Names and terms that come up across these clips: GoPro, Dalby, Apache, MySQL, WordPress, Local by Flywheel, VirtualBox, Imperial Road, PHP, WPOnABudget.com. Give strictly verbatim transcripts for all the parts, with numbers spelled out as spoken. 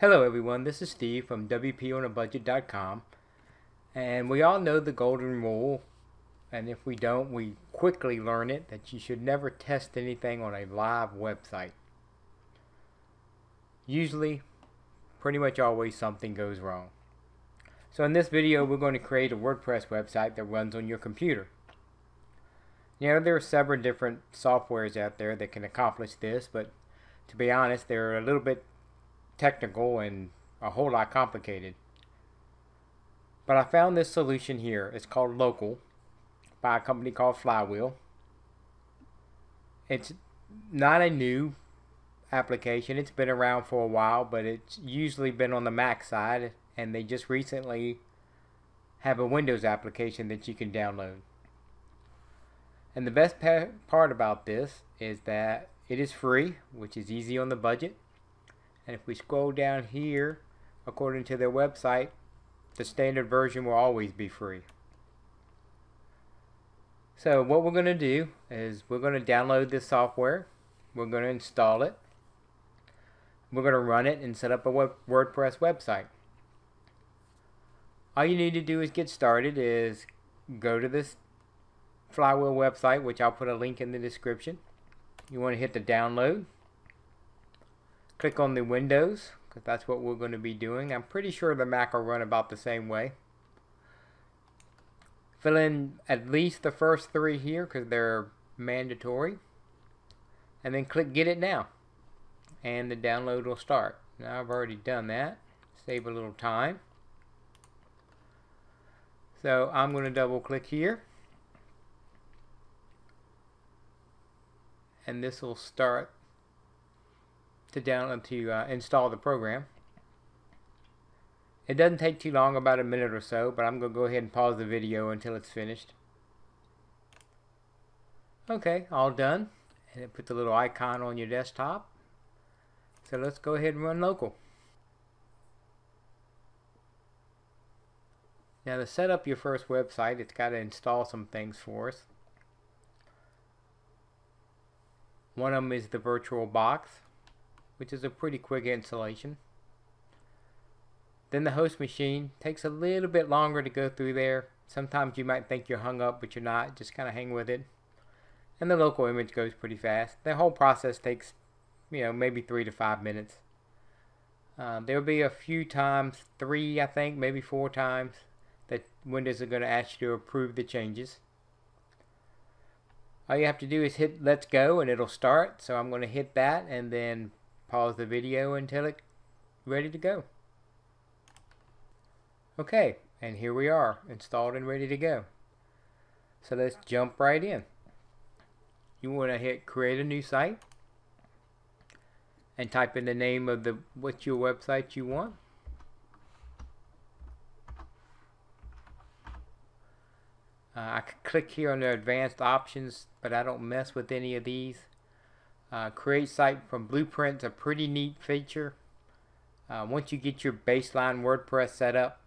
Hello everyone, this is Steve from W P on a budget dot com, and we all know the golden rule, and if we don't, we quickly learn it, that you should never test anything on a live website. Usually, pretty much always, something goes wrong. So in this video, we're going to create a WordPress website that runs on your computer. Now, there are several different softwares out there that can accomplish this, but to be honest, they're a little bit technical and a whole lot complicated. But I found this solution here. It's called Local by a company called Flywheel. It's not a new application. It's been around for a while, but it's usually been on the Mac side, and they just recently have a Windows application that you can download. And the best part about this is that it is free, which is easy on the budget. And if we scroll down here, according to their website, the standard version will always be free. So what we're going to do is we're going to download this software, we're going to install it, we're going to run it and set up a web WordPress website. All you need to do is get started is go to this Flywheel website, which I'll put a link in the description. You want to hit the download. Click on the Windows, because that's what we're going to be doing. I'm pretty sure the Mac will run about the same way. Fill in at least the first three here, because they're mandatory. And then click Get It Now. And the download will start. Now I've already done that. Save a little time. So I'm going to double click here. And this will start to download to uh, install the program. It doesn't take too long, about a minute or so, but I'm gonna go ahead and pause the video until it's finished. Okay, all done, and it puts a little icon on your desktop. So let's go ahead and run Local. Now, to set up your first website, it's got to install some things for us. One of them is the VirtualBox, which is a pretty quick installation. Then the host machine takes a little bit longer to go through there. Sometimes you might think you're hung up, but you're not. Just kind of hang with it. And the local image goes pretty fast. The whole process takes, you know, maybe three to five minutes. Uh, there'll be a few times, three I think, maybe four times, that Windows are going to ask you to approve the changes. All you have to do is hit Let's Go and it'll start. So I'm going to hit that and then pause the video until it's ready to go. Okay, and here we are, installed and ready to go. So let's jump right in. You want to hit Create a New Site and type in the name of the what your website you want. Uh, I could click here on the advanced options, but I don't mess with any of these. Uh, create site from blueprints, a pretty neat feature. Uh, once you get your baseline WordPress set up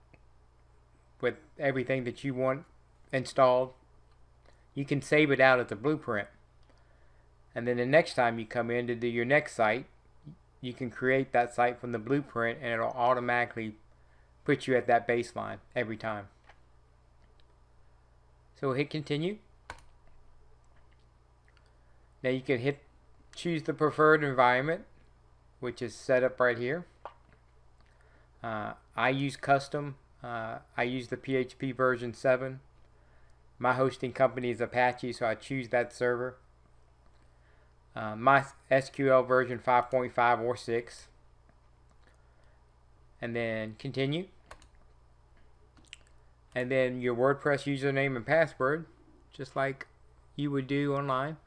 with everything that you want installed, you can save it out as a blueprint. And then the next time you come in to do your next site, you can create that site from the blueprint and it'll automatically put you at that baseline every time. So we'll hit continue. Now you can hit choose the preferred environment, which is set up right here. Uh, I use custom. Uh, I use the P H P version seven. My hosting company is Apache, so I choose that server. Uh, MySQL version five point five or six. And then continue. And then your WordPress username and password, just like you would do online.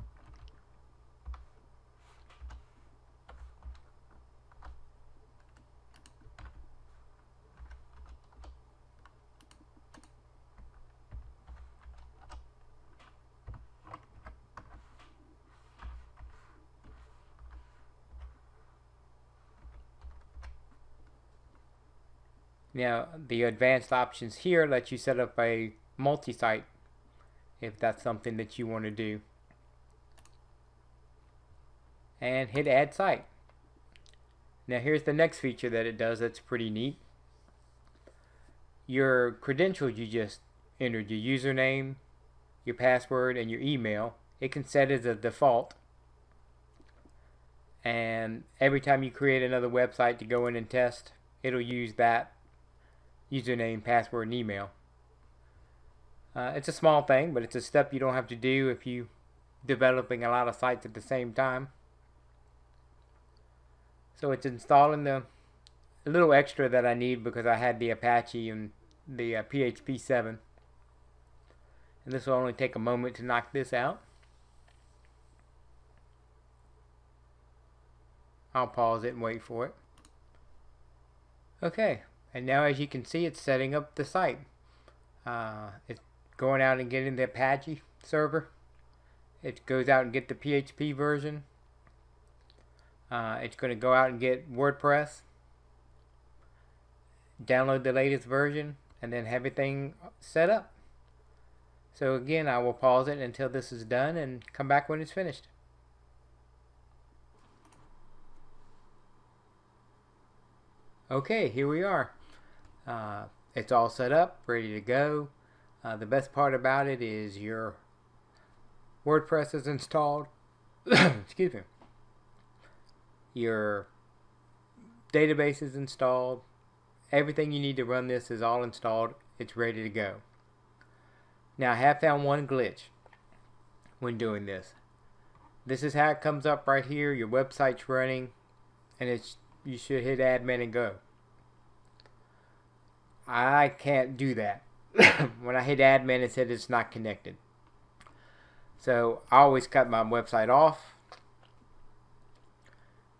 Now, the advanced options here let you set up a multi-site if that's something that you want to do. And hit Add Site. Now here's the next feature that it does that's pretty neat. Your credentials you just entered, your username, your password, and your email, it can set as a default. And every time you create another website to go in and test, it'll use that username, password, and email. Uh, it's a small thing, but it's a step you don't have to do if you're developing a lot of sites at the same time. So it's installing the a little extra that I need because I had the Apache and the uh, P H P seven. And this will only take a moment to knock this out. I'll pause it and wait for it. Okay, and now as you can see, it's setting up the site. Uh, it's going out and getting the Apache server. It goes out and get the P H P version. Uh, it's going to go out and get WordPress, download the latest version, and then have everything set up. So again, I will pause it until this is done and come back when it's finished. Okay, here we are. Uh, it's all set up, ready to go. Uh, the best part about it is your WordPress is installed. Excuse me. Your database is installed. Everything you need to run this is all installed. It's ready to go. Now, I have found one glitch when doing this. This is how it comes up right here. Your website's running, and it's you should hit admin and go. I can't do that. When I hit admin, it said it's not connected. So I always cut my website off,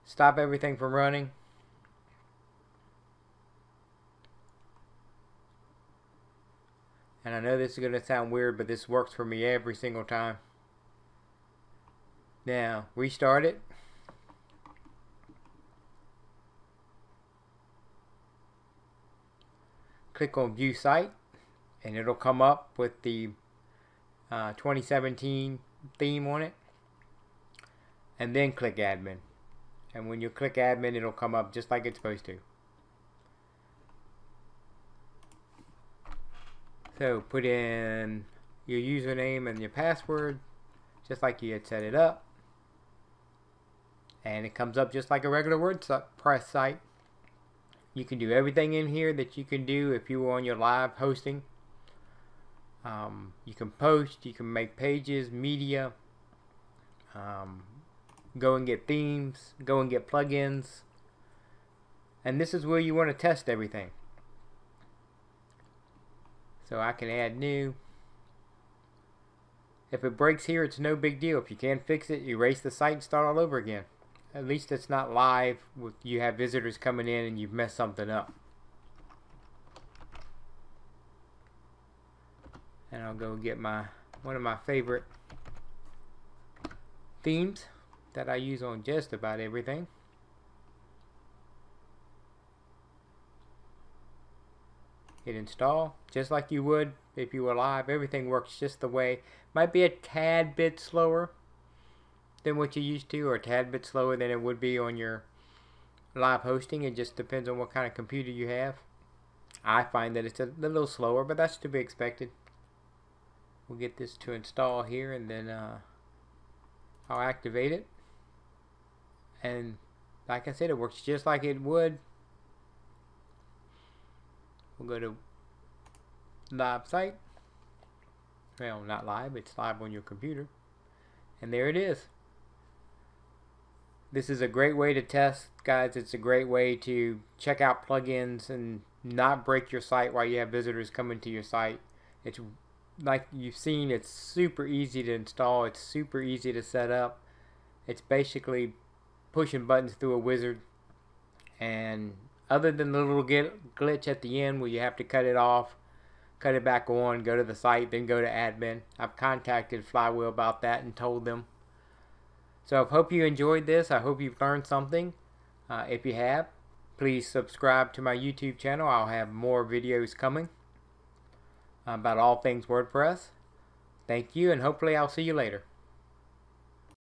stop everything from running. And I know this is going to sound weird, but this works for me every single time. Now, restart it. Click on View Site, and it'll come up with the uh, twenty seventeen theme on it. And then click Admin. And when you click Admin, it'll come up just like it's supposed to. So put in your username and your password, just like you had set it up. And it comes up just like a regular WordPress site. You can do everything in here that you can do if you were on your live hosting. Um, you can post, you can make pages, media, um, go and get themes, go and get plugins. And this is where you want to test everything. So I can add new. If it breaks here, it's no big deal. If you can't fix it, erase the site and start all over again. At least it's not live with you have visitors coming in and you've messed something up. And I'll go get my one of my favorite themes that I use on just about everything. Hit install, just like you would if you were live. Everything works just the way. Might be a tad bit slower than what you used to, or a tad bit slower than it would be on your live hosting. It just depends on what kind of computer you have. I find that it's a little slower, but that's to be expected. We'll get this to install here, and then uh, I'll activate it. And like I said, it works just like it would. We'll go to live site. Well, not live, it's live on your computer. And there it is. This is a great way to test, guys. It's a great way to check out plugins and not break your site while you have visitors coming to your site. It's like you've seen, it's super easy to install. It's super easy to set up. It's basically pushing buttons through a wizard. And other than the little glitch at the end where you have to cut it off, cut it back on, go to the site, then go to admin. I've contacted Flywheel about that and told them. So I hope you enjoyed this. I hope you've learned something. Uh, if you have, please subscribe to my YouTube channel. I'll have more videos coming about all things WordPress. Thank you, and hopefully I'll see you later.